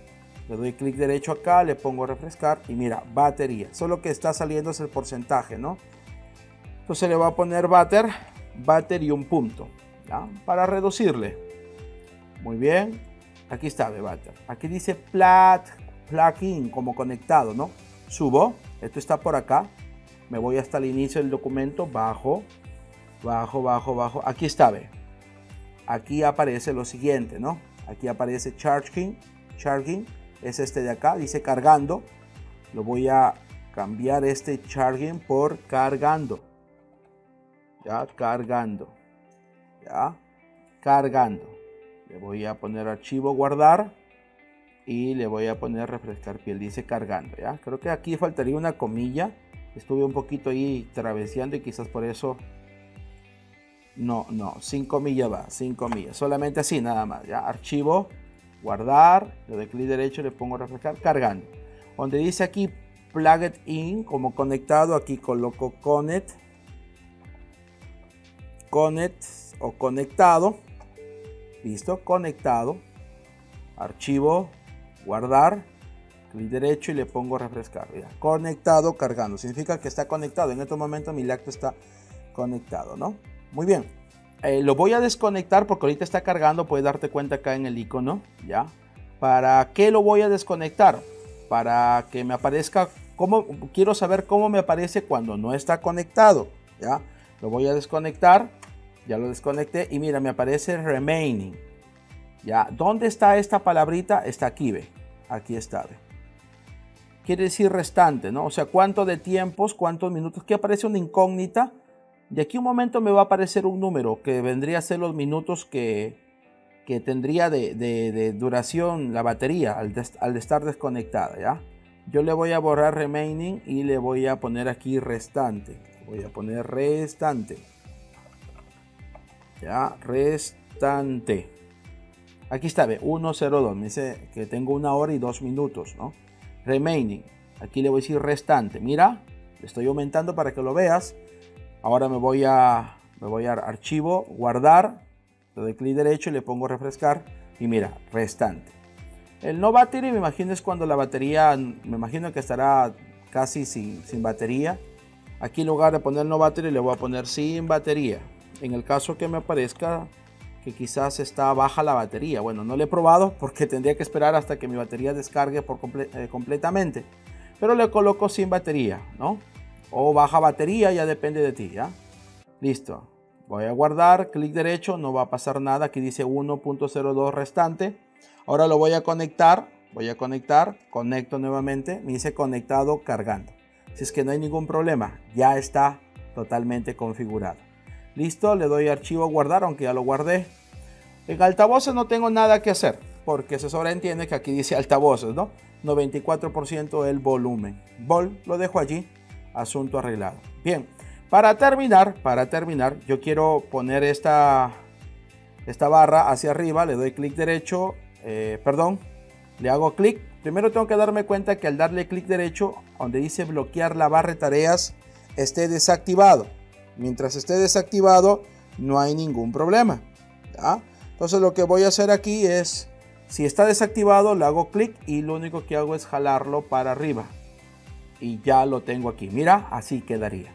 le doy clic derecho acá, le pongo refrescar y mira, batería. Solo que está saliendo es el porcentaje, ¿no? Entonces le voy a poner batter y un punto, ¿ya? Para reducirle. Muy bien. Aquí está, de batter. Aquí dice plugin como conectado, ¿no? Subo, esto está por acá, me voy hasta el inicio del documento, bajo, bajo, bajo, bajo, aquí está, ve. Aquí aparece lo siguiente, ¿no? Aquí aparece charging, es este de acá, dice cargando. Lo voy a cambiar este charging por cargando. Ya, cargando. Ya, cargando. Le voy a poner archivo, guardar. Y le voy a poner refrescar piel. Dice cargando, ya. Creo que aquí faltaría una comilla. Estuve un poquito ahí traveseando y quizás por eso... No, 5 millas va, 5 millas. Solamente así, nada más, ya. Archivo, guardar. Le doy clic derecho, le pongo refrescar, cargando. Donde dice aquí plugged in, como conectado, aquí coloco connect o conectado. Listo, conectado. Archivo, guardar, clic derecho y le pongo refrescar. Ya. Conectado, cargando. Significa que está conectado. En este momento mi lacto está conectado, ¿no? Muy bien. Lo voy a desconectar porque ahorita está cargando. Puedes darte cuenta acá en el icono, ¿ya? ¿Para qué lo voy a desconectar? Para que me aparezca, quiero saber cómo me aparece cuando no está conectado, ¿ya? Lo voy a desconectar, ya lo desconecté y mira, me aparece remaining, ¿ya? ¿Dónde está esta palabrita? Está aquí, ve, aquí está, ve. Quiere decir restante, ¿no? O sea, cuánto de tiempos, cuántos minutos, que aparece una incógnita. De aquí un momento me va a aparecer un número que vendría a ser los minutos que tendría de duración la batería al estar desconectada, ¿ya? Yo le voy a borrar remaining y le voy a poner aquí restante. Voy a poner restante. Ya, restante. Aquí está, ve, 1:02. Me dice que tengo 1 hora y 2 minutos, ¿no? Remaining. Aquí le voy a decir restante. Mira, le estoy aumentando para que lo veas. Ahora me voy a archivo, guardar. Le doy clic derecho y le pongo refrescar y mira, restante. El no battery me imagino es cuando la batería, me imagino que estará casi sin batería. Aquí en lugar de poner no battery le voy a poner sin batería. En el caso que me aparezca que quizás está baja la batería. Bueno, no lo he probado porque tendría que esperar hasta que mi batería descargue por completamente. Pero le coloco sin batería, ¿no? O baja batería, ya depende de ti, ¿ya? Listo. Voy a guardar, clic derecho, no va a pasar nada, aquí dice 1.02 restante. Ahora lo voy a conectar, conecto nuevamente, me dice conectado, cargando. Así es que no hay ningún problema, ya está totalmente configurado. Listo, le doy archivo, guardar, aunque ya lo guardé. En altavoces no tengo nada que hacer, porque se sobreentiende que aquí dice altavoces, ¿no? 94% el volumen. Lo dejo allí, asunto arreglado. Bien. Para terminar, yo quiero poner esta barra hacia arriba, le doy clic derecho, le hago clic. Primero tengo que darme cuenta que al darle clic derecho, donde dice bloquear la barra de tareas, esté desactivado. Mientras esté desactivado, no hay ningún problema, ¿ya? Entonces lo que voy a hacer aquí es, si está desactivado, le hago clic y lo único que hago es jalarlo para arriba. Y ya lo tengo aquí, mira, así quedaría.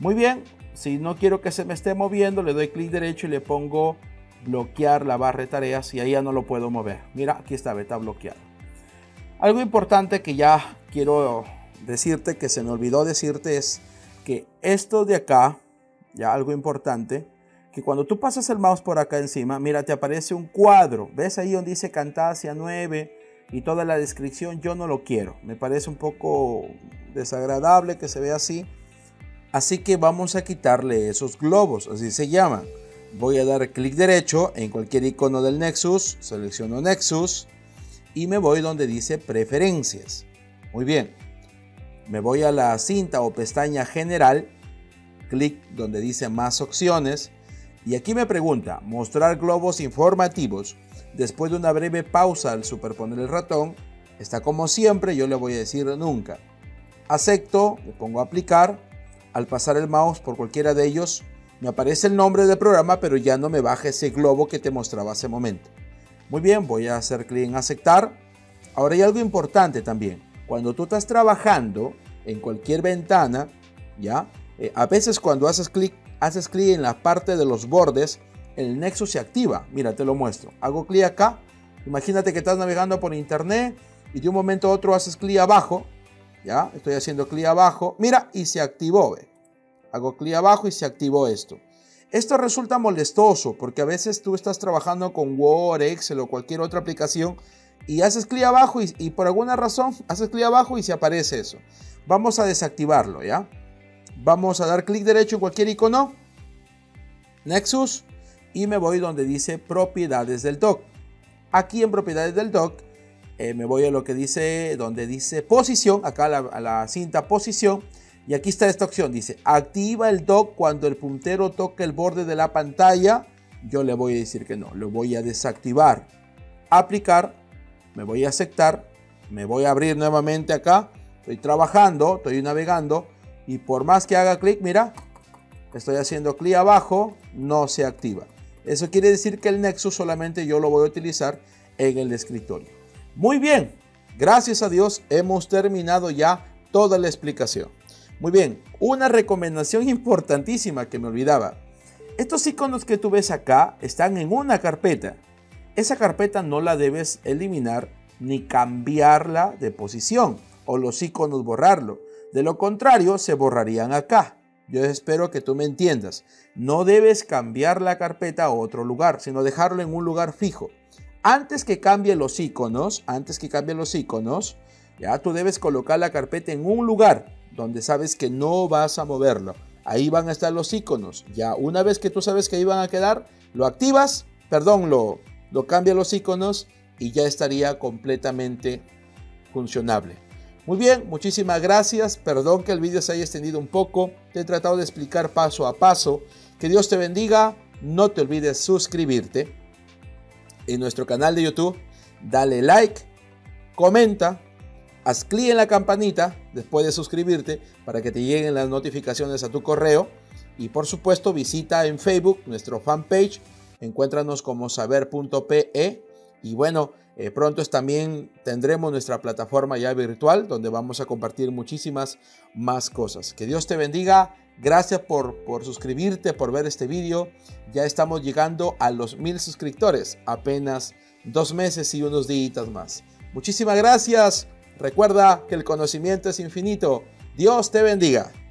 Muy bien, si no quiero que se me esté moviendo, le doy clic derecho y le pongo bloquear la barra de tareas y ahí ya no lo puedo mover. Mira, aquí está bloqueado. Algo importante que ya quiero decirte, que se me olvidó decirte, es que esto de acá, ya algo importante, que cuando tú pasas el mouse por acá encima, mira, te aparece un cuadro. ¿Ves ahí donde dice Camtasia 9? Y toda la descripción, yo no lo quiero. Me parece un poco desagradable que se vea así. Así que vamos a quitarle esos globos, así se llaman. Voy a dar clic derecho en cualquier icono del Nexus, selecciono Nexus y me voy donde dice preferencias. Muy bien, me voy a la cinta o pestaña general, clic donde dice más opciones y aquí me pregunta mostrar globos informativos. Después de una breve pausa al superponer el ratón, está como siempre, yo le voy a decir nunca. Acepto, le pongo aplicar. Al pasar el mouse por cualquiera de ellos, me aparece el nombre del programa, pero ya no me baja ese globo que te mostraba hace momento. Muy bien, voy a hacer clic en aceptar. Ahora hay algo importante también. Cuando tú estás trabajando en cualquier ventana, ¿ya? A veces cuando haces clic en la parte de los bordes, el Nexus se activa. Mira, te lo muestro. Hago clic acá. Imagínate que estás navegando por internet y de un momento a otro haces clic abajo, ya, estoy haciendo clic abajo, mira, y se activó, ¿ve? Hago clic abajo y se activó esto. Esto resulta molestoso porque a veces tú estás trabajando con Word, Excel o cualquier otra aplicación y haces clic abajo y por alguna razón haces clic abajo y se aparece eso. Vamos a desactivarlo, ¿ya? Vamos a dar clic derecho en cualquier icono, Nexus, y me voy donde dice propiedades del dock. Aquí en propiedades del dock me voy a lo que dice, donde dice posición, acá a la cinta posición, y aquí está esta opción, dice activa el dock cuando el puntero toque el borde de la pantalla. Yo le voy a decir que no, lo voy a desactivar, aplicar, me voy a aceptar, me voy a abrir nuevamente acá, estoy trabajando, estoy navegando, y por más que haga clic, mira, estoy haciendo clic abajo, no se activa. Eso quiere decir que el Nexus solamente yo lo voy a utilizar en el escritorio. Muy bien, gracias a Dios hemos terminado ya toda la explicación. Muy bien, una recomendación importantísima que me olvidaba. Estos iconos que tú ves acá están en una carpeta. Esa carpeta no la debes eliminar ni cambiarla de posición o los iconos borrarlo. De lo contrario, se borrarían acá. Yo espero que tú me entiendas. No debes cambiar la carpeta a otro lugar, sino dejarlo en un lugar fijo. Antes que cambie los iconos, ya tú debes colocar la carpeta en un lugar donde sabes que no vas a moverlo. Ahí van a estar los iconos. Ya una vez que tú sabes que ahí van a quedar, lo activas, perdón, lo cambias los iconos y ya estaría completamente funcionable. Muy bien, muchísimas gracias, perdón que el vídeo se haya extendido un poco, te he tratado de explicar paso a paso, que Dios te bendiga, no te olvides suscribirte en nuestro canal de YouTube, dale like, comenta, haz clic en la campanita después de suscribirte para que te lleguen las notificaciones a tu correo y por supuesto visita en Facebook nuestro fanpage, encuéntranos como saber.pe y bueno, pronto también tendremos nuestra plataforma ya virtual donde vamos a compartir muchísimas más cosas. Que Dios te bendiga. Gracias por suscribirte, por ver este vídeo. Ya estamos llegando a los 1000 suscriptores. Apenas 2 meses y unos días más. Muchísimas gracias. Recuerda que el conocimiento es infinito. Dios te bendiga.